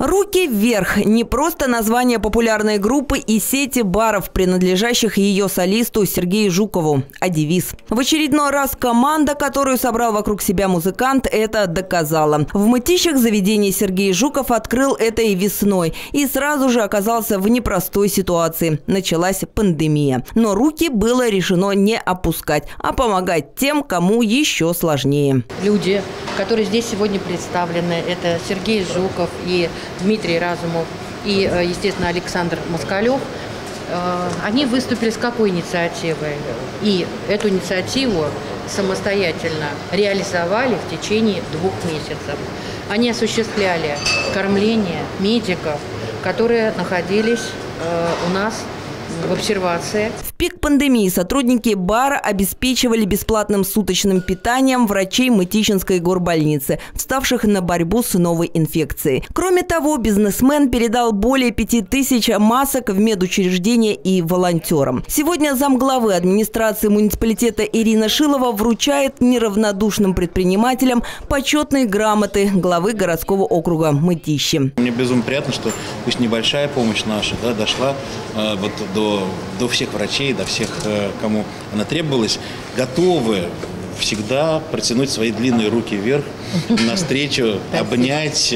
«Руки вверх» – не просто название популярной группы и сети баров, принадлежащих ее солисту Сергею Жукову, а девиз. В очередной раз команда, которую собрал вокруг себя музыкант, это доказала. В Мытищах заведение Сергей Жуков открыл этой весной и сразу же оказался в непростой ситуации. Началась пандемия. Но руки было решено не опускать, а помогать тем, кому еще сложнее. Люди, которые здесь сегодня представлены, это Сергей Жуков и Дмитрий Разумов и, естественно, Александр Москалев, они выступили с какой инициативой? И эту инициативу самостоятельно реализовали в течение 2 месяцев. Они осуществляли кормление медиков, которые находились у нас в обсервации. В пик пандемии сотрудники бара обеспечивали бесплатным суточным питанием врачей Мытищинской горбольницы, вставших на борьбу с новой инфекцией. Кроме того, бизнесмен передал более 5000 масок в медучреждения и волонтерам. Сегодня замглавы администрации муниципалитета Ирина Шилова вручает неравнодушным предпринимателям почетные грамоты главы городского округа Мытищи. Мне безумно приятно, что пусть небольшая помощь наша дошла вот до всех врачей, до всех, кому она требовалась, готовы всегда протянуть свои длинные руки вверх навстречу, обнять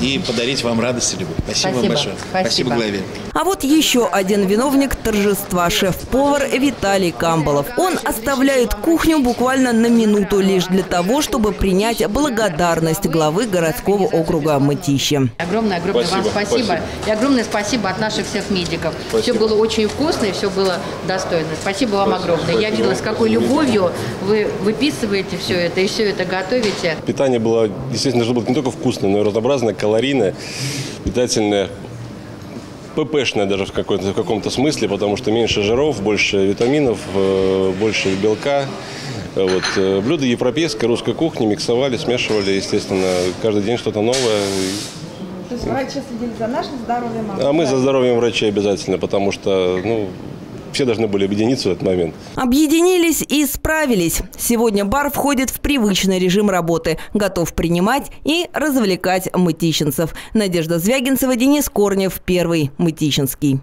и подарить вам радость и любовь. Спасибо вам большое. Спасибо главе. А вот еще один виновник торжества – шеф-повар Виталий Камболов. Он оставляет кухню буквально на минуту лишь для того, чтобы принять благодарность главы городского округа Мытищи. Огромное-огромное вам спасибо. И огромное спасибо от наших всех медиков. Спасибо. Все было очень вкусно и все было достойно. Спасибо вам огромное. Я видела, с какой любовью вы выписываете все это и все это готовите. Питание было, естественно, было не только вкусное, но и разнообразное, калорийное, питательное. ППшная даже в каком-то смысле, потому что меньше жиров, больше витаминов, больше белка. Вот. Блюда европейской, русской кухни миксовали, смешивали, естественно, каждый день что-то новое. То есть врачи следили за нашим здоровьем? А мы за здоровьем врачей обязательно, потому что, ну, все должны были объединиться в этот момент. Объединились и справились. Сегодня бар входит в привычный режим работы. Готов принимать и развлекать мытищинцев. Надежда Звягинцева, Денис Корнеев, Первый мытищинский.